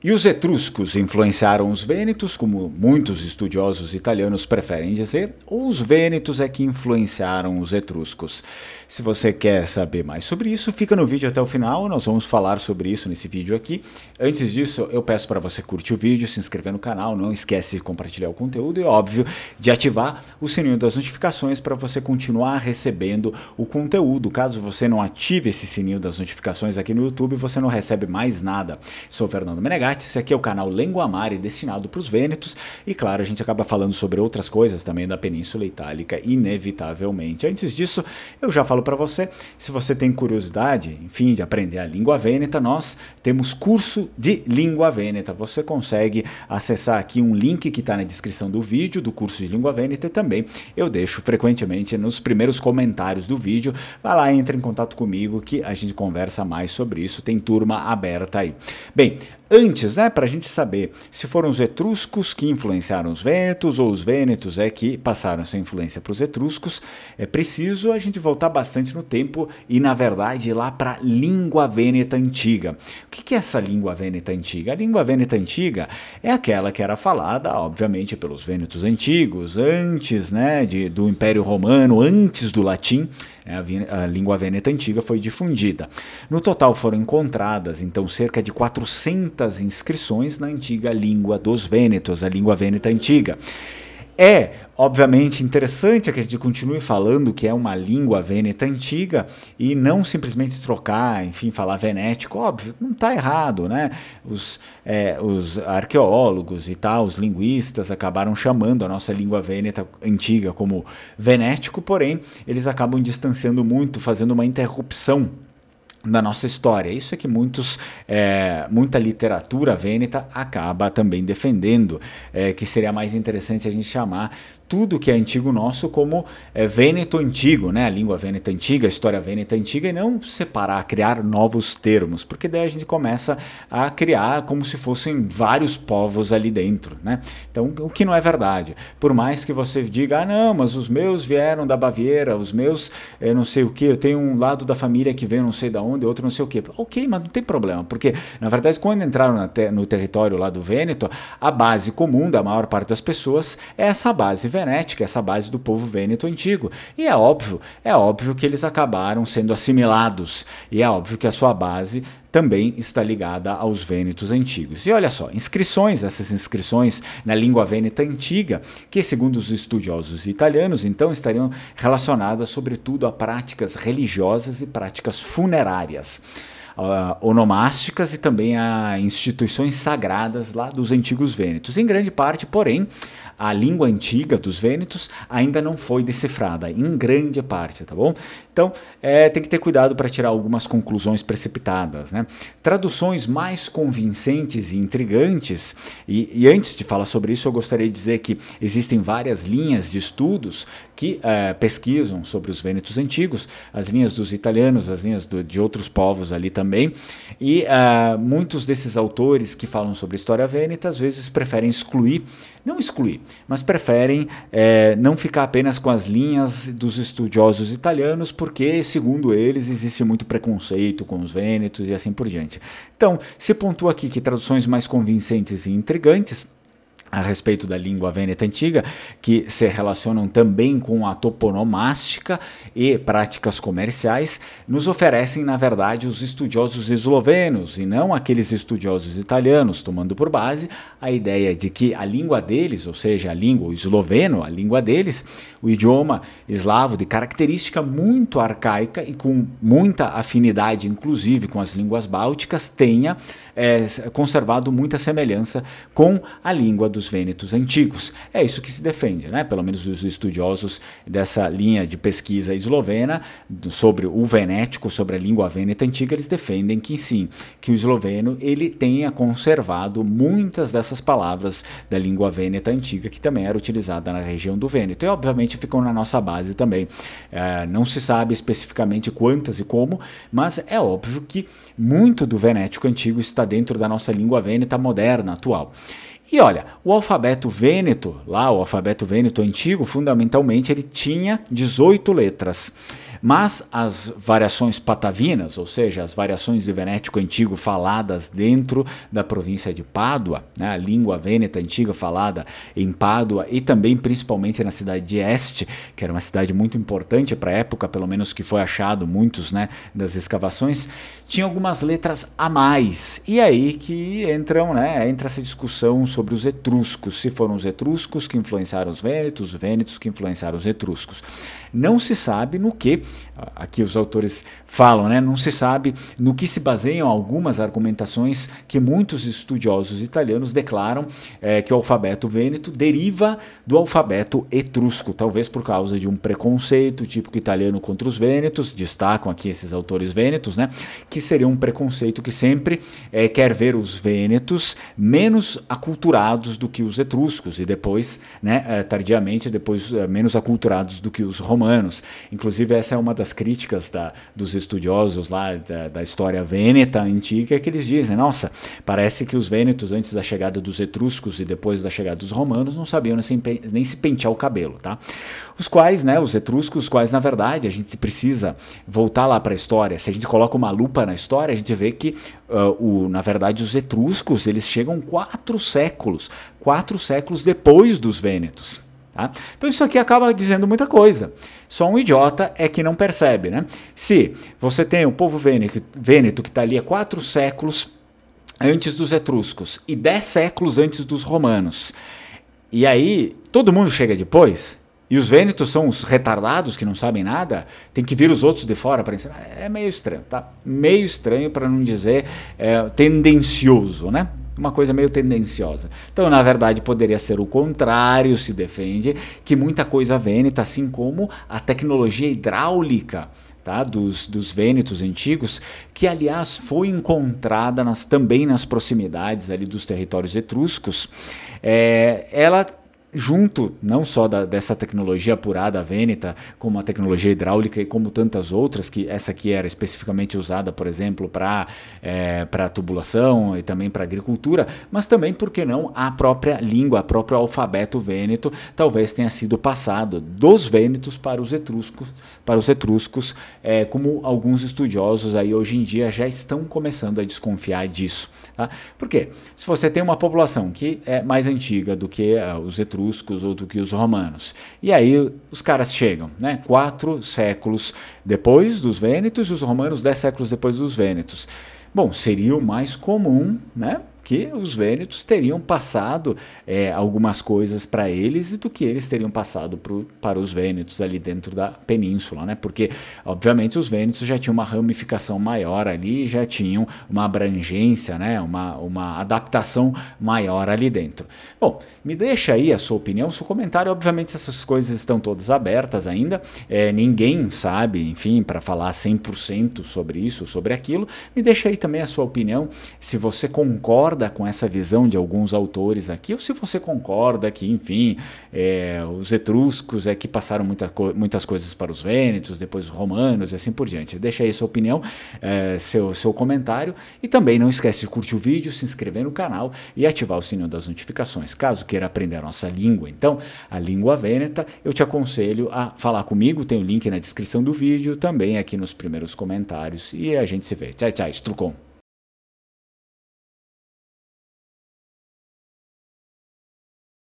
E os etruscos influenciaram os vênetos, como muitos estudiosos italianos preferem dizer, ou os vênetos é que influenciaram os etruscos? Se você quer saber mais sobre isso, fica no vídeo até o final, nós vamos falar sobre isso nesse vídeo aqui. Antes disso, eu peço para você curtir o vídeo, se inscrever no canal, não esquece de compartilhar o conteúdo e, óbvio, de ativar o sininho das notificações para você continuar recebendo o conteúdo. Caso você não ative esse sininho das notificações aqui no YouTube, você não recebe mais nada. Sou Fernando Menegar. Esse aqui é o canal Lenguamare, destinado para os vênetos, e claro, a gente acaba falando sobre outras coisas também da Península Itálica, inevitavelmente. Antes disso, eu já falo para você, se você tem curiosidade, enfim, de aprender a língua vêneta, nós temos curso de língua vêneta. Você consegue acessar aqui um link que está na descrição do vídeo, do curso de língua vêneta, e também eu deixo frequentemente nos primeiros comentários do vídeo. Vai lá, entra em contato comigo que a gente conversa mais sobre isso, tem turma aberta aí. Bem, antes, para a gente saber se foram os etruscos que influenciaram os vênetos ou os vênetos é que passaram essa influência para os etruscos, é preciso a gente voltar bastante no tempo e, na verdade, ir lá para a língua vêneta antiga. O que é essa língua vêneta antiga? A língua vêneta antiga é aquela que era falada, obviamente, pelos vênetos antigos, antes do Império Romano, antes do latim. A língua vêneta antiga foi difundida. No total foram encontradas, então, cerca de 400 inscrições na antiga língua dos vênetos, a língua vêneta antiga. É, obviamente, interessante que a gente continue falando que é uma língua vêneta antiga e não simplesmente trocar, enfim, falar venético. Óbvio, não está errado, Os arqueólogos e tal, os linguistas acabaram chamando a nossa língua vêneta antiga como venético, porém, eles acabam distanciando muito, fazendo uma interrupção da nossa história. Isso é que muita literatura vêneta acaba também defendendo, que seria mais interessante a gente chamar tudo que é antigo nosso como Vêneto antigo, a língua vêneta antiga, a história vêneta antiga, e não separar, criar novos termos, porque daí a gente começa a criar como se fossem vários povos ali dentro, Então, o que não é verdade. Por mais que você diga, não, mas os meus vieram da Baviera, os meus, não sei o que, eu tenho um lado da família que veio não sei da onde, outro não sei o que. Ok, mas não tem problema, porque, na verdade, quando entraram no território lá do Vêneto, a base comum da maior parte das pessoas é essa base venética, essa base do povo vêneto antigo. E é óbvio que eles acabaram sendo assimilados. E é óbvio que a sua base também está ligada aos vênetos antigos. E olha só, essas inscrições na língua vêneta antiga, que segundo os estudiosos italianos, então estariam relacionadas sobretudo a práticas religiosas e práticas funerárias, onomásticas e também a instituições sagradas lá dos antigos vênetos. Em grande parte, porém, a língua antiga dos vênetos ainda não foi decifrada, em grande parte, tá bom? Então, tem que ter cuidado para tirar algumas conclusões precipitadas, Traduções mais convincentes e intrigantes, e antes de falar sobre isso, eu gostaria de dizer que existem várias linhas de estudos que pesquisam sobre os vênetos antigos, as linhas dos italianos, as linhas de outros povos ali também, e muitos desses autores que falam sobre história vêneta às vezes preferem excluir, não excluir, mas preferem não ficar apenas com as linhas dos estudiosos italianos, porque segundo eles existe muito preconceito com os vênetos e assim por diante. Então se pontua aqui que traduções mais convincentes e intrigantes a respeito da língua vêneta antiga, que se relacionam também com a toponomástica e práticas comerciais, nos oferecem, na verdade, os estudiosos eslovenos e não aqueles estudiosos italianos, tomando por base a ideia de que a língua deles, ou seja, o língua deles, o idioma eslavo de característica muito arcaica e com muita afinidade, inclusive com as línguas bálticas, tenha conservado muita semelhança com a língua dos vênetos antigos. É isso que se defende, Pelo menos os estudiosos dessa linha de pesquisa eslovena sobre o venético, sobre a língua vêneta antiga, eles defendem que sim, que o esloveno ele tenha conservado muitas dessas palavras da língua vêneta antiga que também era utilizada na região do Vêneto e obviamente ficam na nossa base também. Não se sabe especificamente quantas e como, mas é óbvio que muito do venético antigo está dentro da nossa língua vêneta moderna, atual. E olha, o alfabeto vêneto, o alfabeto vêneto antigo, fundamentalmente, ele tinha 18 letras. Mas as variações patavinas, ou seja, as variações do Venético antigo faladas dentro da província de Pádua, né, a língua vêneta antiga falada em Pádua e também principalmente na cidade de Este, que era uma cidade muito importante para a época, pelo menos que foi achado muitos, né, das escavações, tinha algumas letras a mais. E aí que entram, né, entra essa discussão sobre os etruscos, se foram os etruscos que influenciaram os vênetos que influenciaram os etruscos. Não se sabe no que, aqui os autores falam, né, não se sabe no que se baseiam algumas argumentações que muitos estudiosos italianos declaram que o alfabeto vêneto deriva do alfabeto etrusco, talvez por causa de um preconceito típico italiano contra os vênetos, destacam aqui esses autores vênetos, né, que seria um preconceito que sempre quer ver os vênetos menos aculturados do que os etruscos e depois, né, tardiamente, depois menos aculturados do que os romanos. Inclusive essa é uma das críticas dos estudiosos lá da história vêneta antiga, que eles dizem, nossa, parece que os vênetos antes da chegada dos etruscos e depois da chegada dos romanos não sabiam nem se pentear o cabelo, tá? Os quais, né, os etruscos, os quais na verdade a gente precisa voltar lá para a história, se a gente coloca uma lupa na história, a gente vê que na verdade os etruscos, eles chegam 4 séculos depois dos vênetos. Tá? Então isso aqui acaba dizendo muita coisa, só um idiota é que não percebe, né? Se você tem o povo vêneto que está ali há 4 séculos antes dos etruscos e 10 séculos antes dos romanos, e aí todo mundo chega depois, e os vênetos são os retardados que não sabem nada, tem que vir os outros de fora para ensinar, é meio estranho, tá? Meio estranho, para não dizer tendencioso, né? Uma coisa meio tendenciosa. Então, na verdade, poderia ser o contrário, se defende, que muita coisa vêneta, assim como a tecnologia hidráulica, tá, dos vênetos antigos, que aliás foi encontrada também nas proximidades ali dos territórios etruscos, ela junto não só dessa tecnologia apurada vêneta, como a tecnologia hidráulica e como tantas outras, que essa aqui era especificamente usada, por exemplo, para tubulação e também para agricultura, mas também, por que não, a própria língua, o próprio alfabeto vêneto, talvez tenha sido passado dos vênetos para os etruscos, como alguns estudiosos aí hoje em dia já estão começando a desconfiar disso. Tá? Por quê? Se você tem uma população que é mais antiga do que os etruscos, ou do que os romanos. E aí os caras chegam, né? 4 séculos depois dos vênetos e os romanos 10 séculos depois dos vênetos. Bom, seria o mais comum, né? Que os vênetos teriam passado algumas coisas para eles e do que eles teriam passado para os vênetos ali dentro da península, né? Porque, obviamente, os vênetos já tinham uma ramificação maior ali, já tinham uma abrangência, né? Uma adaptação maior ali dentro. Bom, me deixa aí a sua opinião, seu comentário. Obviamente, essas coisas estão todas abertas ainda, ninguém sabe, enfim, para falar 100% sobre isso, sobre aquilo. Me deixa aí também a sua opinião, se você concorda com essa visão de alguns autores aqui, ou se você concorda que, enfim, os etruscos que passaram muitas coisas para os vênetos, depois os romanos e assim por diante. Deixa aí sua opinião, seu comentário, e também não esquece de curtir o vídeo, se inscrever no canal e ativar o sininho das notificações. Caso queira aprender a nossa língua, então, a língua vêneta, eu te aconselho a falar comigo, tem o link na descrição do vídeo, também aqui nos primeiros comentários, e a gente se vê. Tchau, tchau, Strucon!